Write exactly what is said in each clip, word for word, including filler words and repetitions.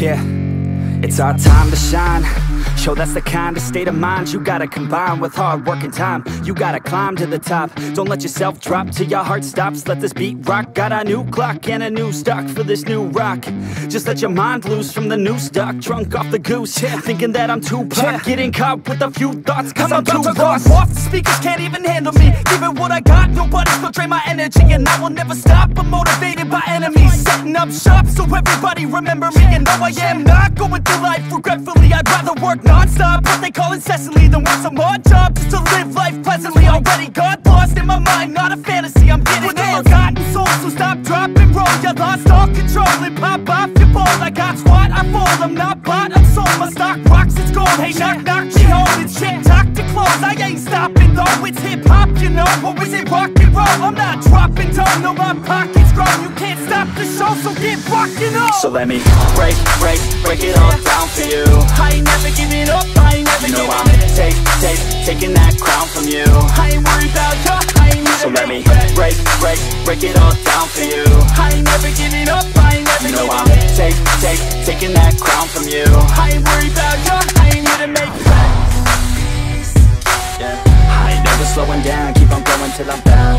Yeah, it's our time to shine. Show that's the kind of state of mind you gotta combine with hard work and time. You gotta climb to the top. Don't let yourself drop till your heart stops. Let this beat rock. Got a new clock and a new stock for this new rock. Just let your mind loose from the new stock. Drunk off the goose, yeah. Thinking that I'm Tupac, yeah. Getting caught with a few thoughts, cause, cause I'm, I'm too to lost. Off, the speakers can't even handle me. Giving what I got, nobody's gonna drain my energy. And I will never stop, I'm motivated by enemies. Setting up shop so everybody remember me. And though I am not going through life regretfully, I'd rather work non-stop, what they call incessantly, then want some more job just to live life pleasantly. Already got lost in my mind, not a fantasy, I'm getting with a forgotten soul, so stop, drop, and roll. You lost all control and pop off your ball. I got squat, I fall, I'm not bought, I'm sold. My stock rocks, it's gold. Hey, knock, knock, she holding shit, talk to close. I ain't stopping though, it's hip-hop, you know. Or is it rock and roll? I'm not dropping down, no, my pocket's grown. You can't stop the show, so get rockin' on. So let me break, break, break it all down for you. I ain't never giving up, I ain't never you know I'm it. Take, take, taking that crown from you. I ain't worried about ya, I ain't never. So let me break, break, break it all down for you. I ain't never giving up, I ain't never you know I'm it. Take, take, taking that crown from you. I ain't worried about ya, I ain't here to make friends, yeah. I ain't never slowing down, keep on going till I'm down,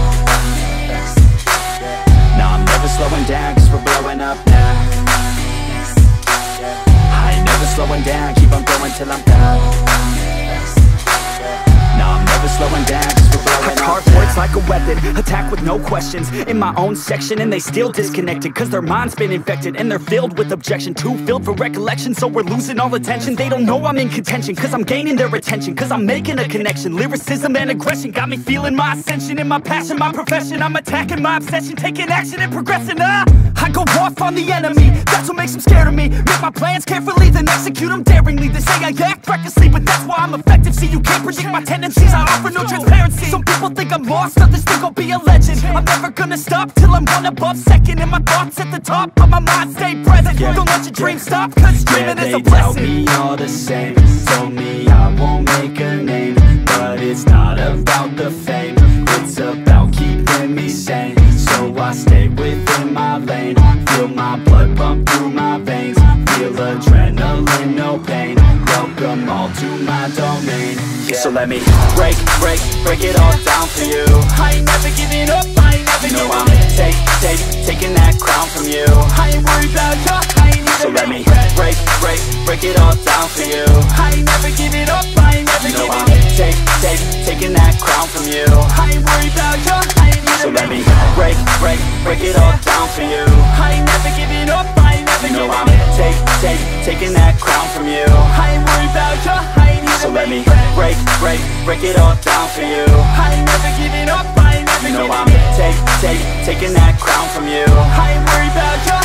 yeah. Nah, I'm never slowing down, cause we're blowing up now, yeah. I ain't never slowing down, keep on going till I'm down. Nah, I'm never slowing down, cause we're blowing up. I carve words like a weapon, attack with no questions. In my own section, and they still disconnected, cause their mind's been infected, and they're filled with objection. Too filled for recollection, so we're losing all attention. They don't know I'm in contention, cause I'm gaining their attention. Cause I'm making a connection, lyricism and aggression got me feeling my ascension, and my passion, my profession. I'm attacking my obsession, taking action and progressing. ah! I go off on the enemy, that's what makes them scared of me. Make my plans carefully, then execute them daringly. They say I act recklessly, but that's why I'm effective. See, you can't predict my tendencies, I offer no transparency. Some people think I'm lost, others think I'll be a legend. I'm never gonna stop till I'm one above second, and my thoughts at the top, but my mind stay present, yeah. Don't let your dreams stop, cause dreaming yeah, is a blessing. They tell me all the same, told me I won't make a name, but it's not about the fame, it's about keeping me sane. So I stay within my lane, feel my blood pump through my veins, feel adrenaline, no pain, welcome all to my domain, yeah. So let me break, break, break it all down for you. I ain't never giving up, I ain't never you know I'm it. Take, take, taking that crown from you. I ain't worried about ya, I ain't never. So let me break, break, break it all down for you. I ain't never giving up, I ain't never you know I'm it. Take, take, taking that crown from you. I ain't worried about ya, I ain't never. So let me break, break, break it all down for you. I ain't never giving up, I ain't never you know I'm it. Take, take, taking that crown from you. I ain't worried about ya, I ain't never. So let me break, break, break it all down for you. I ain't never giving up, I ain't never you know I'm it. Take, take, taking that crown from you. I ain't worried about ya.